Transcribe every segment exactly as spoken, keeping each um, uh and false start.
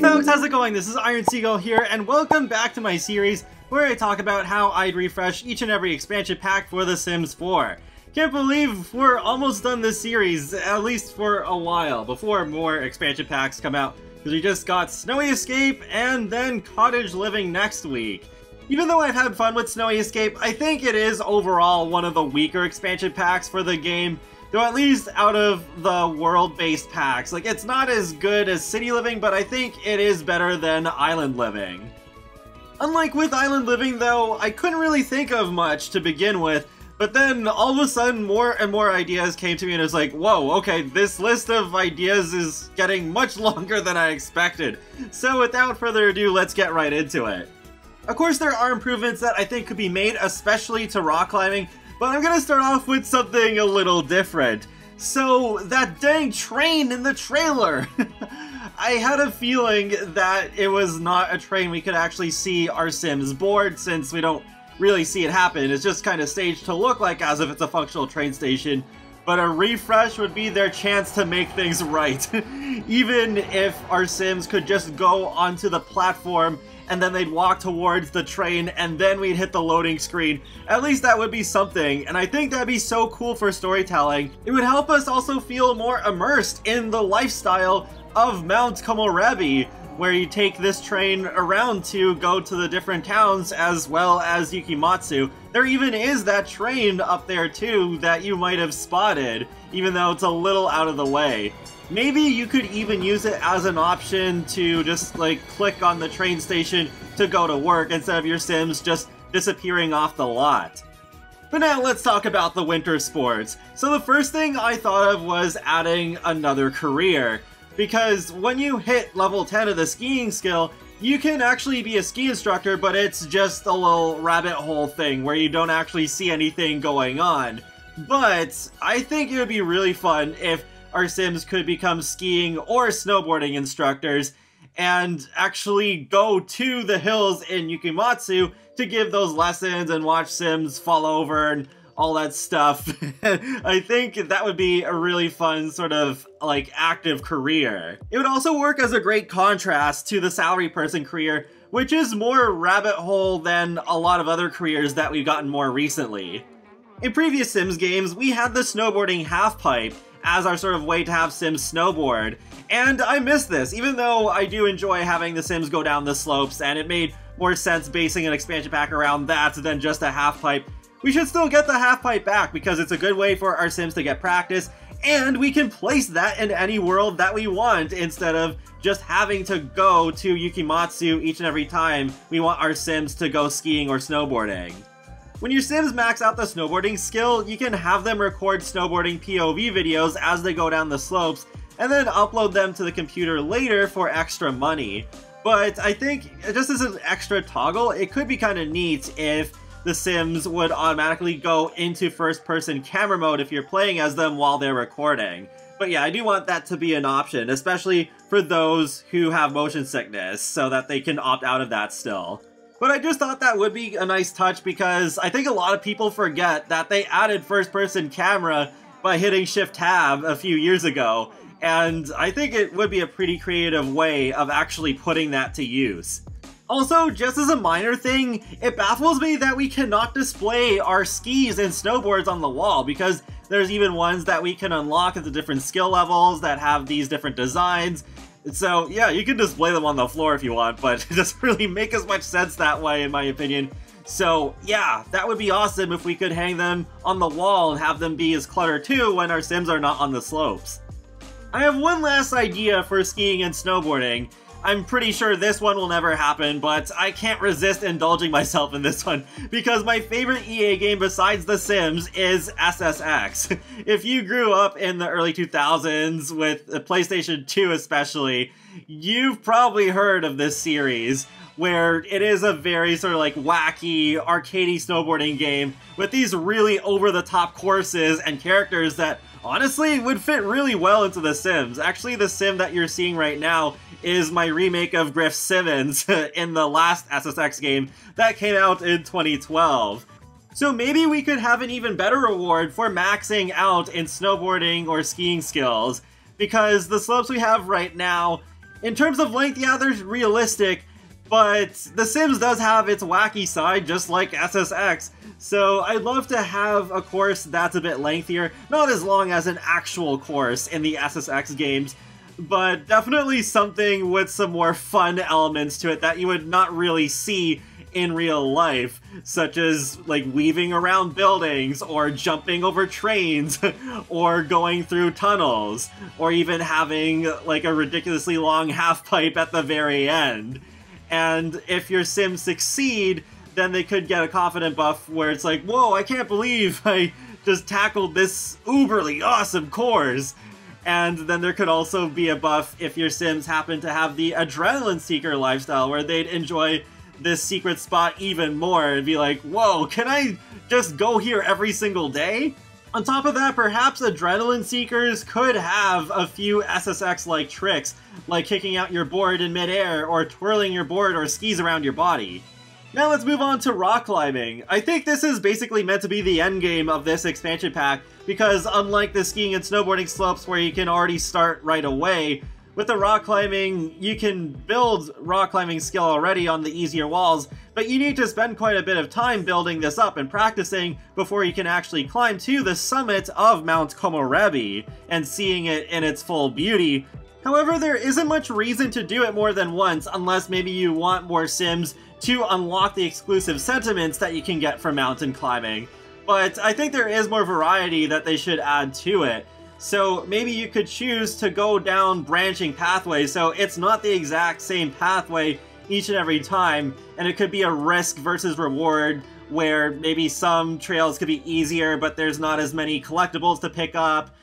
Hey folks, how's it going? This is Iron Seagull here, and welcome back to my series where I talk about how I'd refresh each and every expansion pack for The Sims four. Can't believe we're almost done this series, at least for a while, before more expansion packs come out, because we just got Snowy Escape and then Cottage Living next week. Even though I've had fun with Snowy Escape, I think it is overall one of the weaker expansion packs for the game, though at least out of the world-based packs. Like, it's not as good as City Living, but I think it is better than Island Living. Unlike with Island Living, though, I couldn't really think of much to begin with, but then all of a sudden more and more ideas came to me and it was like, whoa, okay, this list of ideas is getting much longer than I expected. So without further ado, let's get right into it. Of course, there are improvements that I think could be made, especially to rock climbing, but I'm gonna start off with something a little different. So, that dang train in the trailer! I had a feeling that it was not a train we could actually see our Sims board, since we don't really see it happen. It's just kind of staged to look like as if it's a functional train station, but a refresh would be their chance to make things right. Even if our Sims could just go onto the platform and then they'd walk towards the train, and then we'd hit the loading screen. At least that would be something, and I think that'd be so cool for storytelling. It would help us also feel more immersed in the lifestyle of Mount Komorebi, where you take this train around to go to the different towns as well as Yukimatsu. There even is that train up there too that you might have spotted, even though it's a little out of the way. Maybe you could even use it as an option to just like click on the train station to go to work instead of your Sims just disappearing off the lot. But now let's talk about the winter sports. So the first thing I thought of was adding another career, because when you hit level ten of the skiing skill, you can actually be a ski instructor, but it's just a little rabbit hole thing where you don't actually see anything going on. But I think it would be really fun if our Sims could become skiing or snowboarding instructors and actually go to the hills in Yukimatsu to give those lessons and watch Sims fall over and all that stuff. I think that would be a really fun sort of like active career. It would also work as a great contrast to the salary person career, which is more rabbit hole than a lot of other careers that we've gotten more recently. In previous Sims games, we had the snowboarding half-pipe as our sort of way to have Sims snowboard, and I miss this, even though I do enjoy having the Sims go down the slopes, and it made more sense basing an expansion pack around that than just a half-pipe. We should still get the half-pipe back because it's a good way for our Sims to get practice, and we can place that in any world that we want instead of just having to go to Yukimatsu each and every time we want our Sims to go skiing or snowboarding. When your Sims max out the snowboarding skill, you can have them record snowboarding P O V videos as they go down the slopes, and then upload them to the computer later for extra money. But I think, just as an extra toggle, it could be kind of neat if the Sims would automatically go into first-person camera mode if you're playing as them while they're recording. But yeah, I do want that to be an option, especially for those who have motion sickness, so that they can opt out of that still. But I just thought that would be a nice touch because I think a lot of people forget that they added first-person camera by hitting Shift-Tab a few years ago, and I think it would be a pretty creative way of actually putting that to use. Also, just as a minor thing, it baffles me that we cannot display our skis and snowboards on the wall, because there's even ones that we can unlock at the different skill levels that have these different designs. So, yeah, you can display them on the floor if you want, but it doesn't really make as much sense that way, in my opinion. So, yeah, that would be awesome if we could hang them on the wall and have them be as clutter too when our Sims are not on the slopes. I have one last idea for skiing and snowboarding. I'm pretty sure this one will never happen, but I can't resist indulging myself in this one, because my favorite E A game besides The Sims is S S X. If you grew up in the early two thousands, with PlayStation two especially, you've probably heard of this series, where it is a very sort of like wacky, arcadey snowboarding game with these really over-the-top courses and characters that honestly would fit really well into The Sims. Actually, the Sim that you're seeing right now is my remake of Griff Simmons in the last S S X game that came out in twenty twelve. So maybe we could have an even better reward for maxing out in snowboarding or skiing skills, because the slopes we have right now In terms of length, yeah, they're realistic, but The Sims does have its wacky side, just like S S X, so I'd love to have a course that's a bit lengthier, not as long as an actual course in the S S X games, but definitely something with some more fun elements to it that you would not really see in real life, such as like weaving around buildings, or jumping over trains, or going through tunnels, or even having like a ridiculously long half-pipe at the very end. And if your Sims succeed, then they could get a confident buff where it's like, whoa, I can't believe I just tackled this uberly awesome course. And then there could also be a buff if your Sims happen to have the Adrenaline Seeker lifestyle, where they'd enjoy this secret spot even more and be like, whoa, can I just go here every single day? On top of that, perhaps Adrenaline Seekers could have a few S S X-like tricks, like kicking out your board in midair, or twirling your board or skis around your body. Now let's move on to rock climbing. I think this is basically meant to be the end game of this expansion pack, because unlike the skiing and snowboarding slopes where you can already start right away, with the rock climbing, you can build rock climbing skill already on the easier walls, but you need to spend quite a bit of time building this up and practicing before you can actually climb to the summit of Mount Komorebi and seeing it in its full beauty. However, there isn't much reason to do it more than once, unless maybe you want more Sims to unlock the exclusive sentiments that you can get from mountain climbing. But I think there is more variety that they should add to it. So maybe you could choose to go down branching pathways, so it's not the exact same pathway each and every time, and it could be a risk versus reward where maybe some trails could be easier, but there's not as many collectibles to pick up,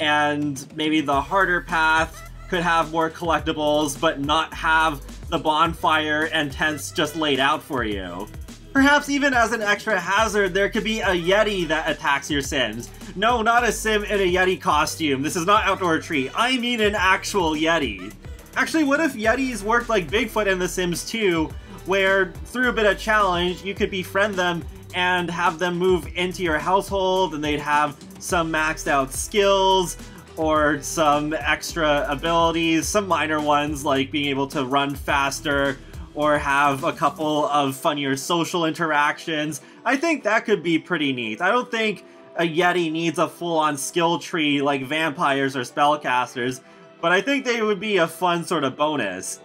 and maybe the harder path could have more collectibles but not have the bonfire and tents just laid out for you. Perhaps even as an extra hazard, there could be a Yeti that attacks your Sims. No, not a Sim in a Yeti costume. This is not Outdoor Tree. I mean an actual Yeti. Actually, what if Yetis worked like Bigfoot in The Sims two, where through a bit of challenge, you could befriend them and have them move into your household, and they'd have some maxed out skills or some extra abilities, some minor ones like being able to run faster, or have a couple of funnier social interactions. I think that could be pretty neat. I don't think a Yeti needs a full-on skill tree like vampires or spellcasters, but I think they would be a fun sort of bonus.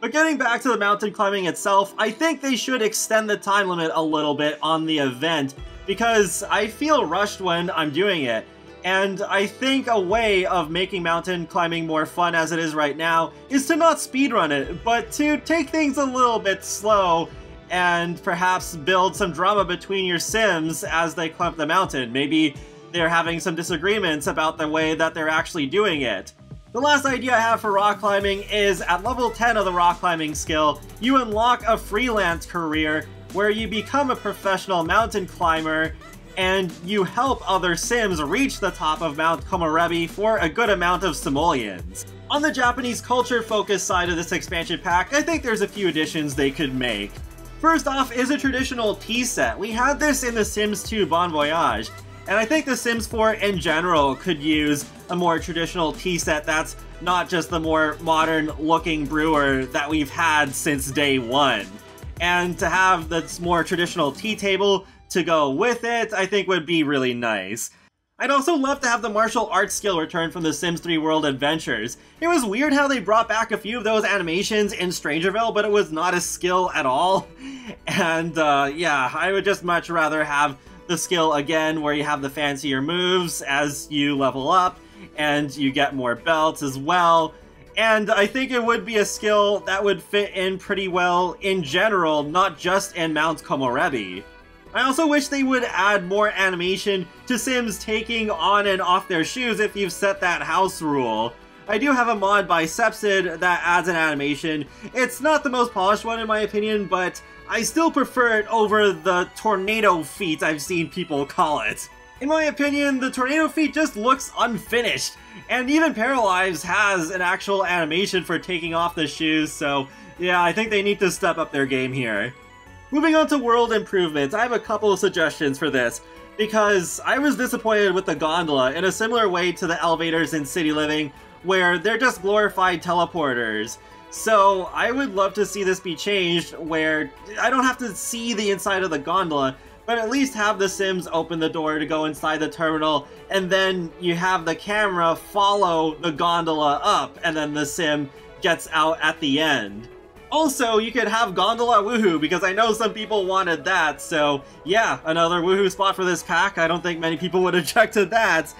But getting back to the mountain climbing itself, I think they should extend the time limit a little bit on the event, because I feel rushed when I'm doing it. And I think a way of making mountain climbing more fun as it is right now is to not speedrun it, but to take things a little bit slow and perhaps build some drama between your Sims as they climb the mountain. Maybe they're having some disagreements about the way that they're actually doing it. The last idea I have for rock climbing is at level ten of the rock climbing skill, you unlock a freelance career where you become a professional mountain climber, and you help other Sims reach the top of Mount Komorebi for a good amount of simoleons. On the Japanese culture-focused side of this expansion pack, I think there's a few additions they could make. First off is a traditional tea set. We had this in The Sims two Bon Voyage, and I think The Sims four in general could use a more traditional tea set that's not just the more modern-looking brewer that we've had since day one. And to have this more traditional tea table to go with it, I think would be really nice. I'd also love to have the martial arts skill return from The Sims three World Adventures. It was weird how they brought back a few of those animations in Strangerville, but it was not a skill at all. And uh, yeah, I would just much rather have the skill again where you have the fancier moves as you level up, and you get more belts as well. And I think it would be a skill that would fit in pretty well in general, not just in Mount Komorebi. I also wish they would add more animation to Sims taking on and off their shoes if you've set that house rule. I do have a mod by Sepsid that adds an animation. It's not the most polished one in my opinion, but I still prefer it over the tornado feat I've seen people call it. In my opinion, the tornado feat just looks unfinished, and even Paralives has an actual animation for taking off the shoes, so yeah, I think they need to step up their game here. Moving on to world improvements, I have a couple of suggestions for this, because I was disappointed with the gondola in a similar way to the elevators in City Living, where they're just glorified teleporters. So I would love to see this be changed where I don't have to see the inside of the gondola, but at least have the Sims open the door to go inside the terminal, and then you have the camera follow the gondola up, and then the Sim gets out at the end. Also, you could have gondola woohoo, because I know some people wanted that, so yeah, another woohoo spot for this pack. I don't think many people would object to that.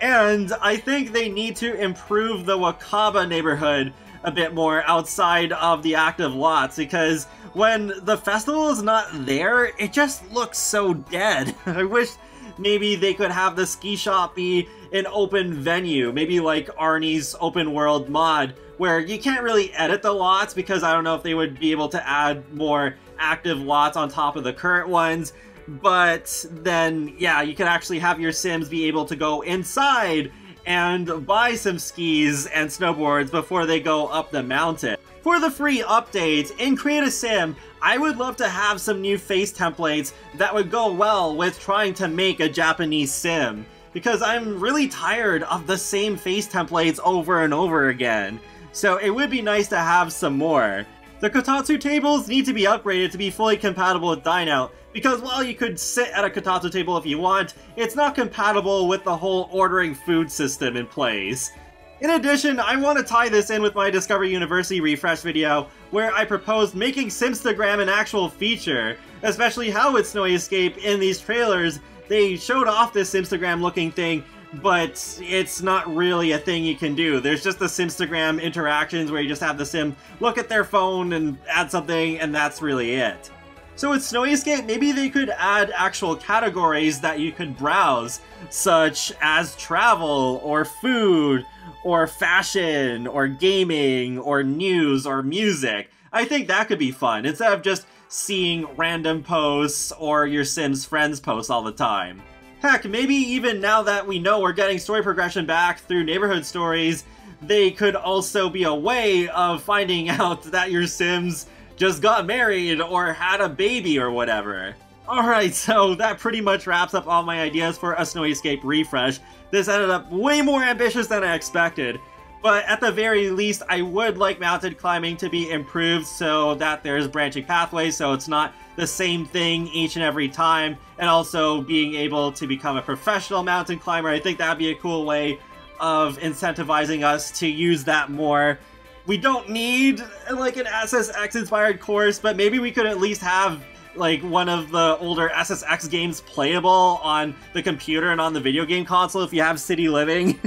And I think they need to improve the Wakaba neighborhood a bit more outside of the active lots, because when the festival is not there, it just looks so dead. I wish maybe they could have the ski shop be an open venue, maybe like Arnie's open world mod, where you can't really edit the lots, because I don't know if they would be able to add more active lots on top of the current ones. But then, yeah, you could actually have your Sims be able to go inside and buy some skis and snowboards before they go up the mountain. For the free updates in Create-A-Sim, I would love to have some new face templates that would go well with trying to make a Japanese Sim, because I'm really tired of the same face templates over and over again. So it would be nice to have some more. The Kotatsu tables need to be upgraded to be fully compatible with Dine Out, because while you could sit at a Kotatsu table if you want, it's not compatible with the whole ordering food system in place. In addition, I want to tie this in with my Discovery University refresh video, where I proposed making Simstagram an actual feature, especially how with Snowy Escape in these trailers, they showed off this Simstagram looking thing, but it's not really a thing you can do. There's just the Simstagram interactions where you just have the Sim look at their phone and add something, and that's really it. So with Snowy Escape, maybe they could add actual categories that you could browse, such as travel, or food, or fashion, or gaming, or news, or music. I think that could be fun, instead of just seeing random posts or your Sims friends posts all the time. Heck, maybe even now that we know we're getting story progression back through neighborhood stories, they could also be a way of finding out that your Sims just got married or had a baby or whatever. Alright, so that pretty much wraps up all my ideas for a Snowy Escape refresh. This ended up way more ambitious than I expected, but at the very least I would like mountain climbing to be improved so that there's branching pathways, so it's not the same thing each and every time, and also being able to become a professional mountain climber. I think that'd be a cool way of incentivizing us to use that more. We don't need like an S S X inspired course, but maybe we could at least have like one of the older S S X games playable on the computer and on the video game console if you have City Living.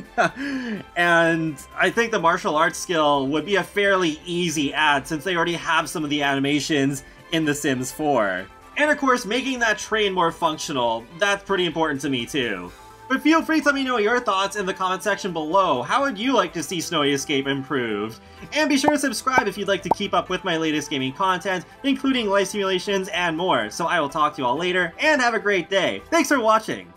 And I think the martial arts skill would be a fairly easy add since they already have some of the animations in The Sims four. And of course, making that train more functional, that's pretty important to me too. But feel free to let me know your thoughts in the comment section below. How would you like to see Snowy Escape improved? And be sure to subscribe if you'd like to keep up with my latest gaming content, including life simulations and more. So I will talk to you all later, and have a great day. Thanks for watching!